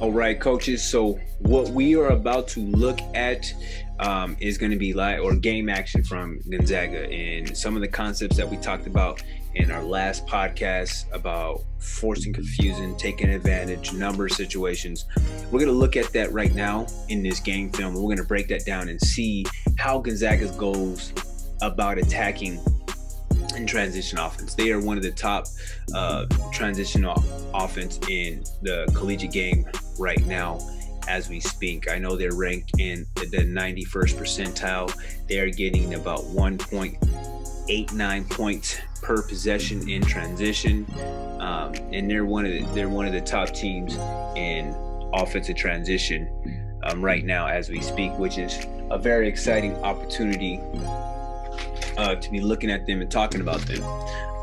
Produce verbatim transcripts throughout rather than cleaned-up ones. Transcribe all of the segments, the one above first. All right, coaches, so what we are about to look at um, is going to be live or game action from Gonzaga, and some of the concepts that we talked about in our last podcast about forcing confusion, taking advantage, number situations. We're going to look at that right now in this game film. We're going to break that down and see how Gonzaga goes about attacking in transition offense. They are one of the top uh, transitional offense in the collegiate game right now as we speak. I know they're ranked in the ninety-first percentile. They are getting about one point eight nine points per possession in transition, um, and they're one of the, they're one of the top teams in offensive transition um, right now as we speak, which is a very exciting opportunity Uh, to be looking at them and talking about them.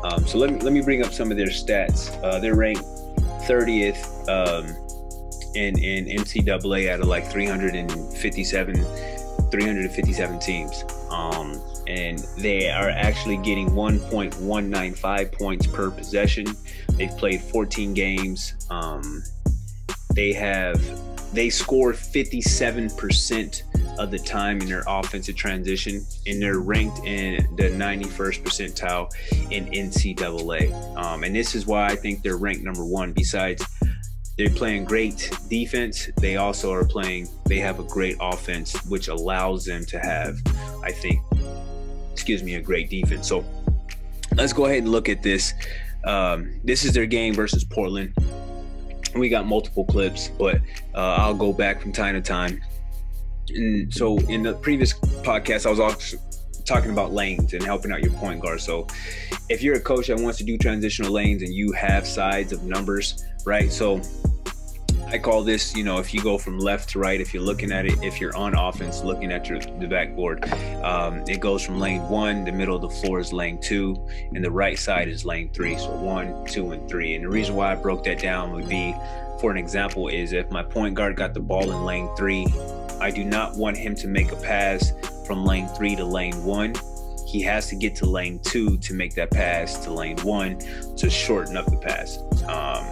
Um, so let me let me bring up some of their stats. Uh, they're ranked thirtieth um, in in N C double A out of like three hundred fifty-seven teams, um, and they are actually getting one point one nine five points per possession. They've played fourteen games. Um, they have they score fifty-seven percent of the time in their offensive transition, and they're ranked in the ninety-first percentile in N C double A. Um, and this is why I think they're ranked number one. Besides, they're playing great defense, they also are playing, they have a great offense, which allows them to have, I think, excuse me, a great defense. So let's go ahead and look at this. Um, this is their game versus Portland. We got multiple clips, but uh, I'll go back from time to time. And so in the previous podcast, I was also talking about lanes and helping out your point guard. So if you're a coach that wants to do transitional lanes and you have sides of numbers, right? So I call this, you know, if you go from left to right, if you're looking at it, if you're on offense, looking at your the backboard, um, it goes from lane one, the middle of the floor is lane two, and the right side is lane three. So one, two, and three. And the reason why I broke that down would be, for an example, is if my point guard got the ball in lane three, I do not want him to make a pass from lane three to lane one. He has to get to lane two to make that pass to lane one to shorten up the pass. Um,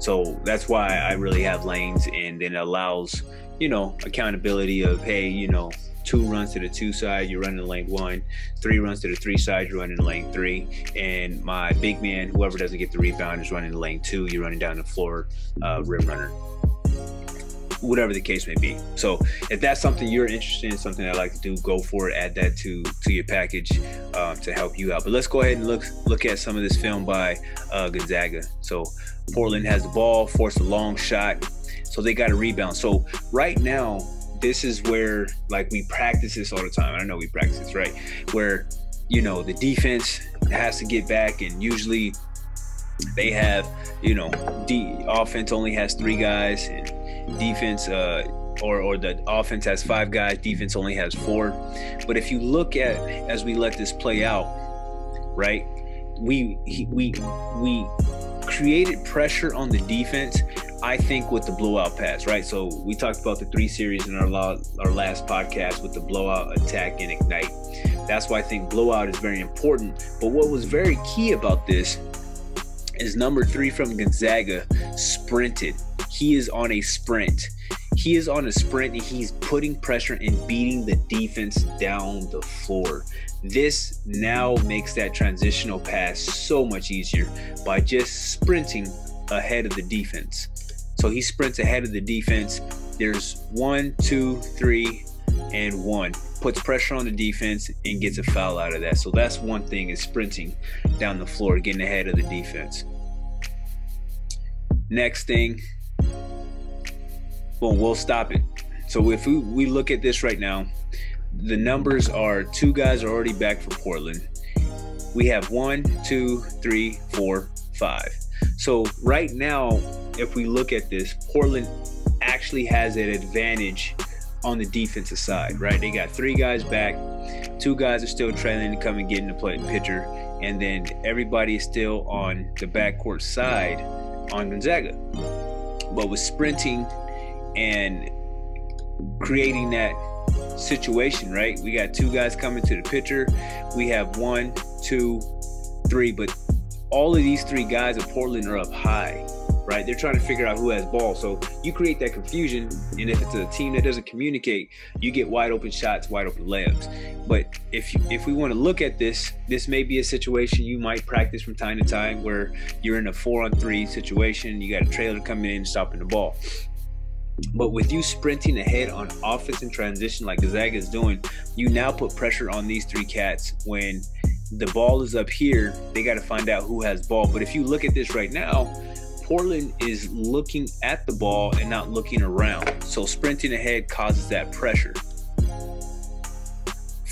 so that's why I really have lanes, and then it allows, you know, accountability of, hey, you know, two runs to the two side, you're running lane one, three runs to the three side, you're running lane three, and my big man, whoever doesn't get the rebound, is running lane two, you're running down the floor, uh, rim runner. Whatever the case may be. So if that's something you're interested in, something I like to do, go for it, add that to to your package um, to help you out. But let's go ahead and look look at some of this film by uh, Gonzaga. So Portland has the ball, forced a long shot, so they got a rebound. So right now, this is where, like, we practice this all the time. I know we practice this, right? Where, you know, the defense has to get back, and usually they have, you know, the offense only has three guys, and defense uh or or the offense has five guys, defense only has four. But if you look at, as we let this play out, right, we we we created pressure on the defense, I think, with the blowout pass, right? So we talked about the three series in our la our last podcast with the blowout, attack, and ignite. That's why I think blowout is very important. But what was very key about this is number three from Gonzaga sprinted. He is on a sprint. He is on a sprint, and he's putting pressure and beating the defense down the floor. This now makes that transitional pass so much easier by just sprinting ahead of the defense. So he sprints ahead of the defense. There's one, two, three, and one. Puts pressure on the defense and gets a foul out of that. So that's one thing, is sprinting down the floor, getting ahead of the defense. Next thing, well, we'll stop it. So if we, we look at this right now, the numbers are two guys are already back for Portland. We have one, two, three, four, five. So right now, if we look at this, Portland actually has an advantage on the defensive side, right? They got three guys back, two guys are still trailing to come and get in the play pitcher, and then everybody is still on the backcourt side on Gonzaga. But with sprinting and creating that situation, right, we got two guys coming to the pitcher, we have one, two, three, but all of these three guys at Portland are up high. right? They're trying to figure out who has ball. So you create that confusion, and if it's a team that doesn't communicate, you get wide open shots, wide open layups. But if you, if we want to look at this, this may be a situation you might practice from time to time where you're in a four on three situation, you got a trailer coming in, stopping the ball. But with you sprinting ahead on offense and transition like Gonzaga is doing, you now put pressure on these three cats. When the ball is up here, they got to find out who has ball. But if you look at this right now, Portland is looking at the ball and not looking around. So sprinting ahead causes that pressure,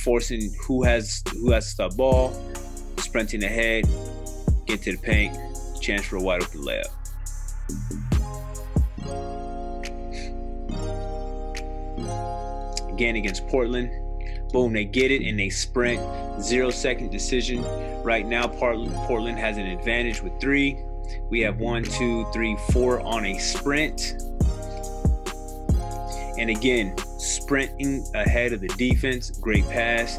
forcing who has who has to stop ball, sprinting ahead, get to the paint, chance for a wide open layup. Again, against Portland, boom, they get it and they sprint. Zero second decision. Right now, Portland has an advantage with three. We have one, two, three, four on a sprint. And again, sprinting ahead of the defense, great pass.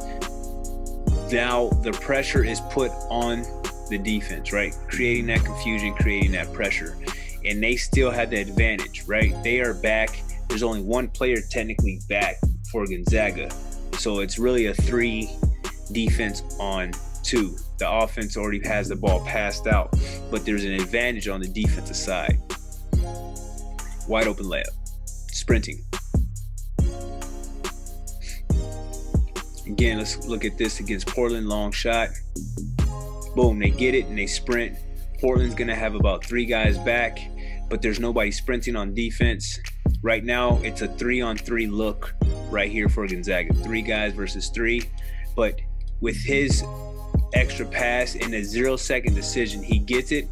Now the pressure is put on the defense, right? Creating that confusion, creating that pressure. And they still have the advantage, right? They are back. There's only one player technically back for Gonzaga, so it's really a three defense on two. The offense already has the ball passed out, but there's an advantage on the defensive side. Wide open layup, sprinting. Again, let's look at this against Portland. Long shot, boom, they get it and they sprint. Portland's gonna have about three guys back, but there's nobody sprinting on defense. Right now, it's a three on three look right here for Gonzaga. Three guys versus three. But with his extra pass and a zero second decision, he gets it,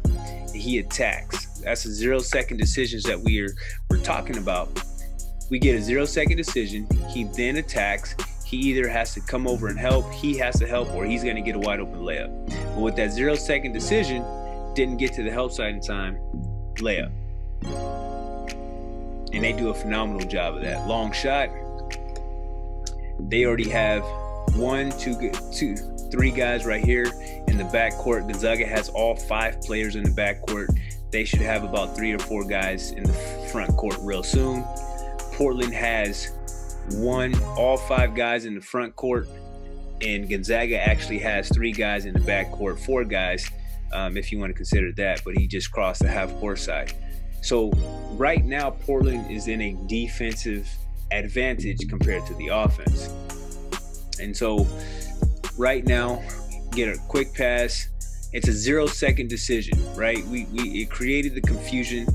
he attacks. That's the zero second decisions that we are, we're talking about. We get a zero second decision, he then attacks. He either has to come over and help, he has to help, or he's gonna get a wide open layup. But with that zero second decision, didn't get to the help side in time, layup. And they do a phenomenal job of that. Long shot, they already have one, two, two, three guys right here in the backcourt. Gonzaga has all five players in the backcourt. They should have about three or four guys in the front court real soon. Portland has one, all five guys in the front court, and Gonzaga actually has three guys in the backcourt, four guys, um, if you want to consider that, but he just crossed the half-court side. So right now, Portland is in a defensive advantage compared to the offense. And so right now, get a quick pass. It's a zero second decision, right? We, we it created the confusion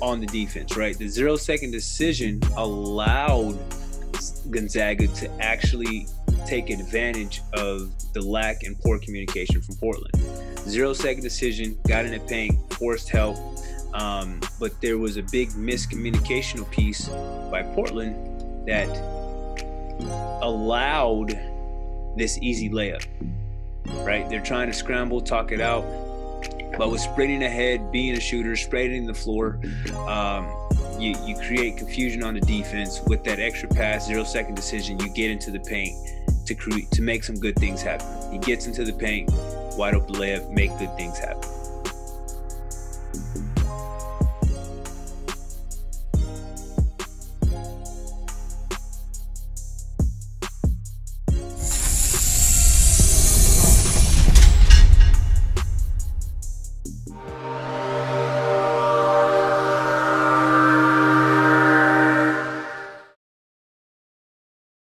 on the defense, right? The zero second decision allowed Gonzaga to actually take advantage of the lack and poor communication from Portland. Zero second decision, got in the paint, forced help. Um, but there was a big miscommunicational piece by Portland that allowed this easy layup, right? They're trying to scramble, talk it out, but with sprinting ahead, being a shooter, spreading the floor, um, you, you create confusion on the defense. With that extra pass, zero second decision, you get into the paint to create, to make some good things happen. He gets into the paint, wide open layup, make good things happen.